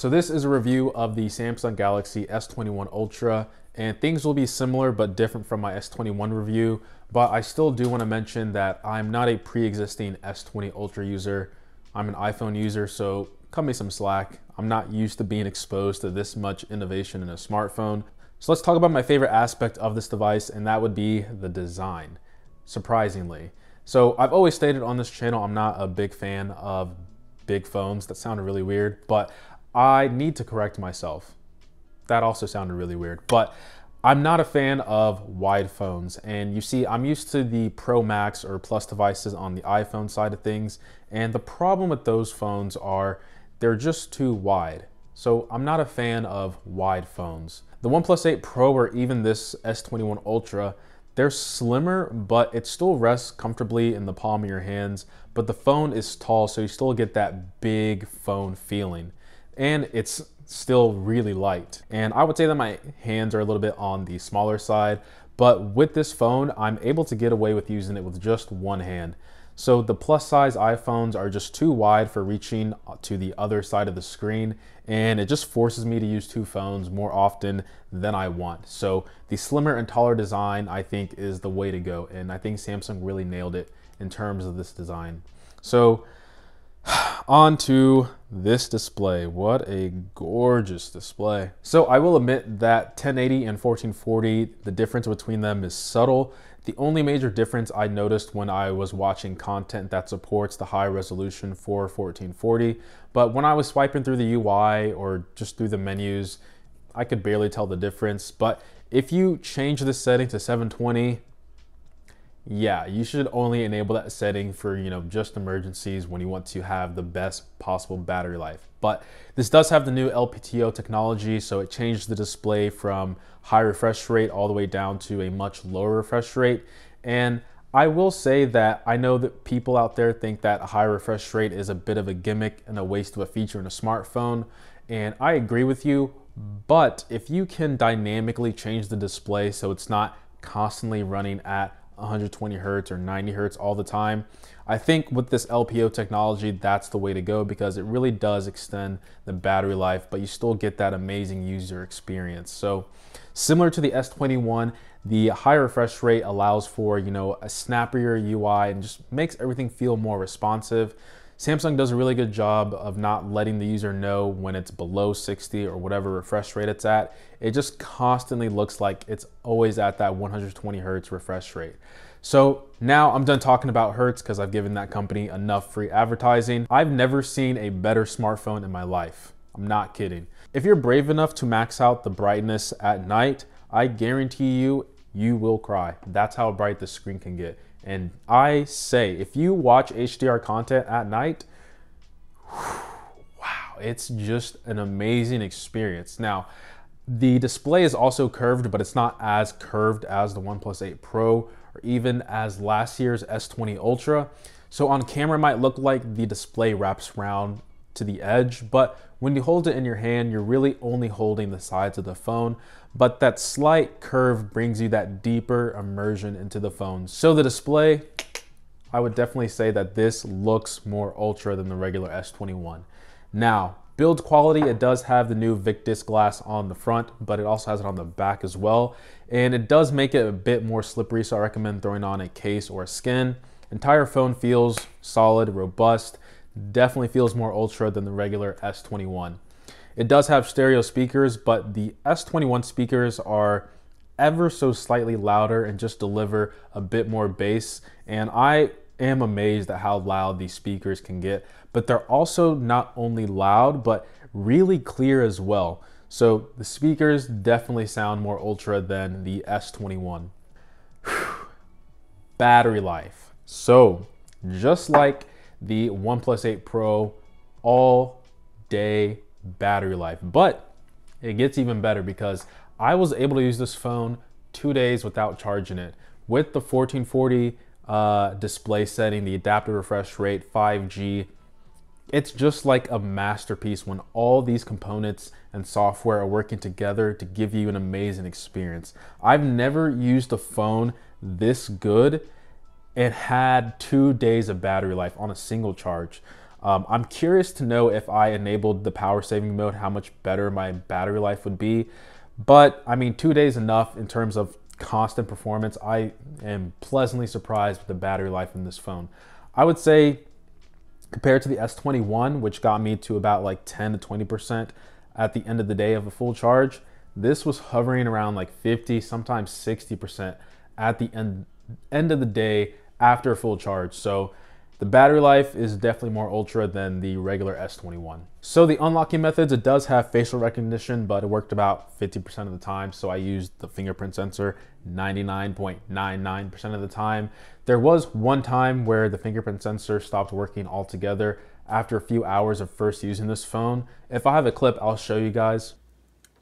So this is a review of the Samsung Galaxy S21 Ultra, and things will be similar but different from my S21 review, but I still do want to mention that I'm not a pre-existing S20 Ultra user. I'm an iPhone user, so cut me some slack. I'm not used to being exposed to this much innovation in a smartphone. So let's talk about my favorite aspect of this device, and that would be the design, surprisingly. So I've always stated on this channel, I'm not a big fan of big phones. That sounded really weird, but I need to correct myself. That also sounded really weird, but I'm not a fan of wide phones. And you see, I'm used to the Pro Max or Plus devices on the iPhone side of things. And the problem with those phones are they're just too wide. So I'm not a fan of wide phones. The OnePlus 8 Pro or even this S21 Ultra, they're slimmer, but it still rests comfortably in the palm of your hands. But the phone is tall, so you still get that big phone feeling. And it's still really light. And I would say that my hands are a little bit on the smaller side, but with this phone, I'm able to get away with using it with just one hand. So the plus size iPhones are just too wide for reaching to the other side of the screen, and it just forces me to use two phones more often than I want. So the slimmer and taller design, I think, is the way to go. And I think Samsung really nailed it in terms of this design. So on to this display. What a gorgeous display. So I will admit that 1080 and 1440, the difference between them is subtle. The only major difference I noticed when I was watching content that supports the high resolution for 1440, but when I was swiping through the UI or just through the menus, I could barely tell the difference. But if you change the setting to 720, yeah, you should only enable that setting for, just emergencies when you want to have the best possible battery life. But this does have the new LTPO technology, so it changed the display from high refresh rate all the way down to a much lower refresh rate. And I will say that I know that people out there think that a high refresh rate is a bit of a gimmick and a waste of a feature in a smartphone, and I agree with you, but if you can dynamically change the display so it's not constantly running at 120 hertz or 90 hertz all the time, I think with this LPO technology, that's the way to go, because it really does extend the battery life, but you still get that amazing user experience. So similar to the S21, the high refresh rate allows for, a snappier UI and just makes everything feel more responsive. Samsung does a really good job of not letting the user know when it's below 60 or whatever refresh rate it's at. It just constantly looks like it's always at that 120 hertz refresh rate. So now I'm done talking about hertz because I've given that company enough free advertising. I've never seen a better smartphone in my life. I'm not kidding. If you're brave enough to max out the brightness at night, I guarantee you, you will cry. That's how bright the screen can get. And I say, if you watch HDR content at night, wow, it's just an amazing experience. Now, the display is also curved, but it's not as curved as the OnePlus 8 Pro or even as last year's S20 Ultra. So on camera, it might look like the display wraps around to the edge, but when you hold it in your hand, you're really only holding the sides of the phone, but that slight curve brings you that deeper immersion into the phone. So the display, I would definitely say that this looks more Ultra than the regular S21. Now, build quality, it does have the new Vic Disc glass on the front, but it also has it on the back as well. And it does make it a bit more slippery, so I recommend throwing on a case or a skin. Entire phone feels solid, robust, definitely feels more Ultra than the regular S21. It does have stereo speakers, but the S21 speakers are ever so slightly louder and just deliver a bit more bass. And I am amazed at how loud these speakers can get, but they're also not only loud, but really clear as well. So the speakers definitely sound more Ultra than the S21. Battery life. So just like the OnePlus 8 Pro, all day battery life. But it gets even better because I was able to use this phone 2 days without charging it. With the 1440 display setting, the adaptive refresh rate, 5G, it's just like a masterpiece when all these components and software are working together to give you an amazing experience. I've never used a phone this good. It had 2 days of battery life on a single charge. I'm curious to know if I enabled the power saving mode, how much better my battery life would be. But I mean, 2 days enough in terms of constant performance. I am pleasantly surprised with the battery life in this phone. I would say compared to the S21, which got me to about like 10 to 20% at the end of the day of a full charge, this was hovering around like 50, sometimes 60% at the end of the day after a full charge. So the battery life is definitely more ultra than the regular S21. So the unlocking methods, it does have facial recognition, but it worked about 50% of the time. So I used the fingerprint sensor 99.99% of the time. There was one time where the fingerprint sensor stopped working altogether after a few hours of first using this phone. If I have a clip, I'll show you guys.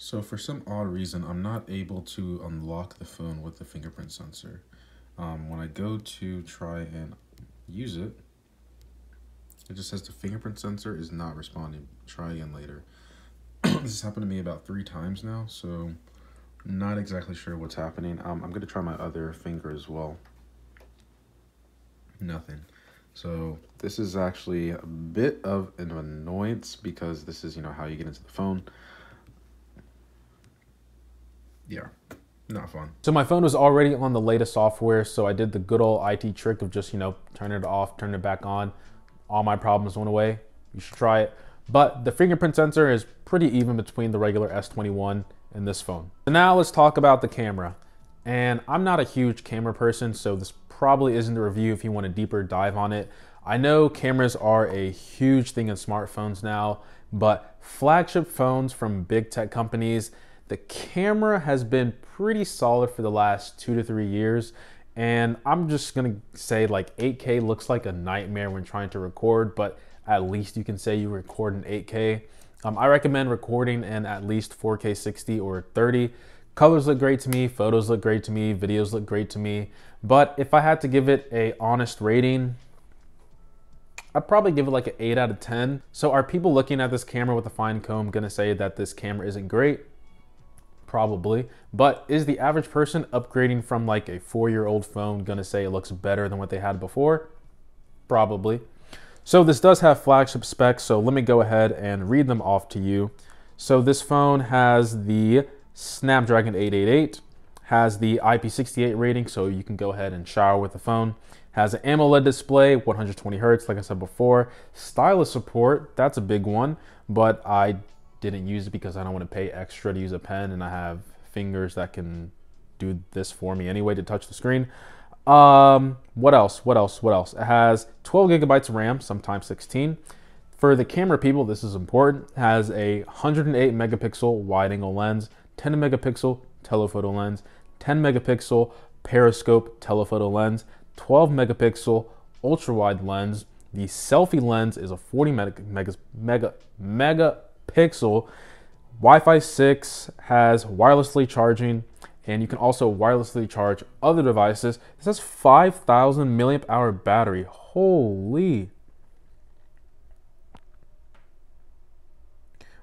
So for some odd reason, I'm not able to unlock the phone with the fingerprint sensor. When I go to try and use it, it just says the fingerprint sensor is not responding. Try again later. This has happened to me about 3 times now, so not exactly sure what's happening. I'm going to try my other finger as well. Nothing. So this is actually a bit of an annoyance because this is, you know, how you get into the phone. Yeah, not fun. So my phone was already on the latest software, so I did the good old IT trick of just, you know, turn it off, turn it back on. All my problems went away. You should try it. But the fingerprint sensor is pretty even between the regular S21 and this phone. So now let's talk about the camera. And I'm not a huge camera person, so this probably isn't the review if you want a deeper dive on it. I know cameras are a huge thing in smartphones now, but flagship phones from big tech companies, the camera has been pretty solid for the last 2 to 3 years. And I'm just gonna say like 8K looks like a nightmare when trying to record, but at least you can say you record in 8K. I recommend recording in at least 4K 60 or 30. Colors look great to me, photos look great to me, videos look great to me. But if I had to give it an honest rating, I'd probably give it like an 8 out of 10. So are people looking at this camera with a fine comb gonna say that this camera isn't great? Probably, but is the average person upgrading from like a 4-year-old phone gonna say it looks better than what they had before? Probably. So this does have flagship specs, so let me go ahead and read them off to you. So this phone has the Snapdragon 888, has the IP68 rating, so you can go ahead and shower with the phone, has an AMOLED display, 120 hertz, like I said before, stylus support, that's a big one, but I didn't use it because I don't want to pay extra to use a pen, and I have fingers that can do this for me anyway to touch the screen. What else? It has 12 gigabytes of RAM, sometimes 16. For the camera people, this is important. It has a 108 megapixel wide angle lens, 10 megapixel telephoto lens, 10 megapixel periscope telephoto lens, 12 megapixel ultra wide lens. The selfie lens is a 40 megapixel. Wi-Fi 6 has wirelessly charging, and you can also wirelessly charge other devices. This has 5,000 milliamp hour battery. Holy.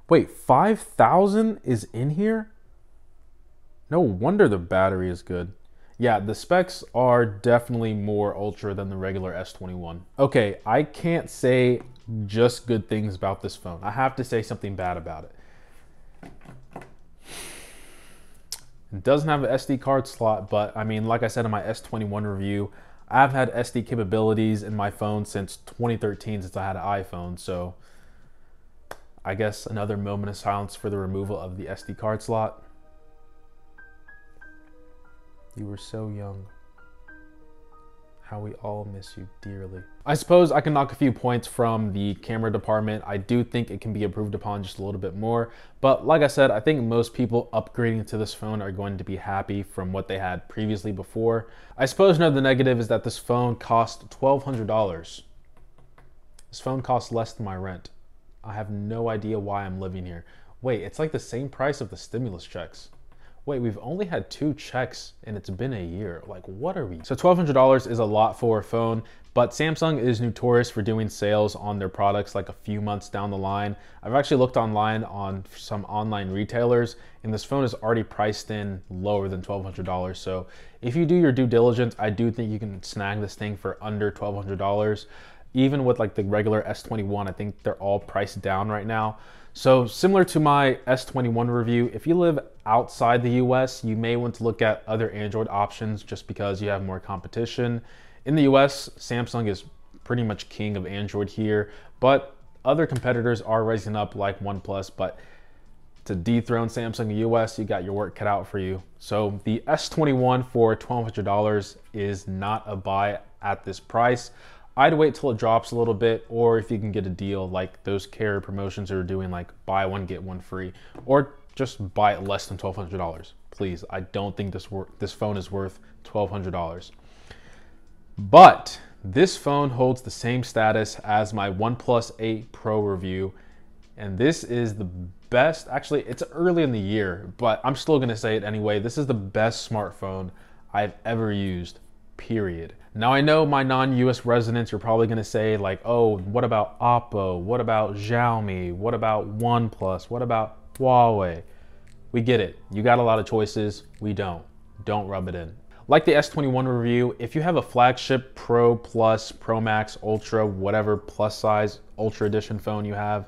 Wait, 5,000 is in here? No wonder the battery is good. Yeah, the specs are definitely more ultra than the regular S21. Okay, I can't say just good things about this phone. I have to say something bad about it. It doesn't have an SD card slot, but I mean, like I said in my S21 review, I've had SD capabilities in my phone since 2013, since I had an iPhone, so I guess another moment of silence for the removal of the SD card slot. You were so young. How we all miss you dearly. I suppose I can knock a few points from the camera department. I do think it can be improved upon just a little bit more, but like I said, I think most people upgrading to this phone are going to be happy from what they had previously before. I suppose another negative is that this phone cost $1,200. This phone costs less than my rent. I have no idea why I'm living here. Wait, it's like the same price of the stimulus checks. Wait, we've only had 2 checks and it's been a year. Like, what are we? So $1,200 is a lot for a phone, but Samsung is notorious for doing sales on their products like a few months down the line. I've actually looked online on some online retailers, and this phone is already priced in lower than $1,200. So if you do your due diligence, I do think you can snag this thing for under $1,200. even with like the regular S21, I think they're all priced down right now. So similar to my S21 review, if you live outside the US, you may want to look at other Android options just because you have more competition. In the US, Samsung is pretty much king of Android here, but other competitors are rising up like OnePlus, but to dethrone Samsung in the US, you got your work cut out for you. So the S21 for $1,200 is not a buy at this price. I'd wait till it drops a little bit, or if you can get a deal like those carrier promotions that are doing like buy one, get one free, or just buy it less than $1,200. Please, I don't think this phone is worth $1,200. But this phone holds the same status as my OnePlus 8 Pro review, and this is the best. Actually, it's early in the year, but I'm still gonna say it anyway. This is the best smartphone I've ever used, period. Now, I know my non-US residents are probably gonna say like, oh, what about Oppo? What about Xiaomi? What about OnePlus? What about Huawei? We get it. You got a lot of choices. We don't. Don't rub it in. Like the S21 review, if you have a flagship Pro Plus, Pro Max, Ultra, whatever plus size Ultra Edition phone you have,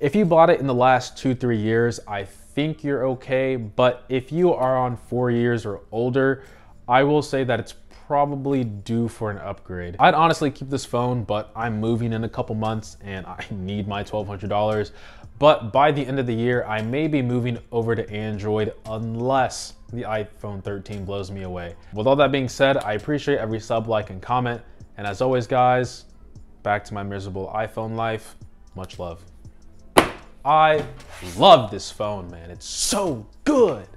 if you bought it in the last 2-3 years, I think you're okay. But if you are on 4 years or older, I will say that it's probably due for an upgrade. I'd honestly keep this phone, but I'm moving in a couple months and I need my $1,200. But by the end of the year, I may be moving over to Android unless the iPhone 13 blows me away. With all that being said, I appreciate every sub, like, and comment. And as always, guys, back to my miserable iPhone life. Much love. I love this phone, man. It's so good.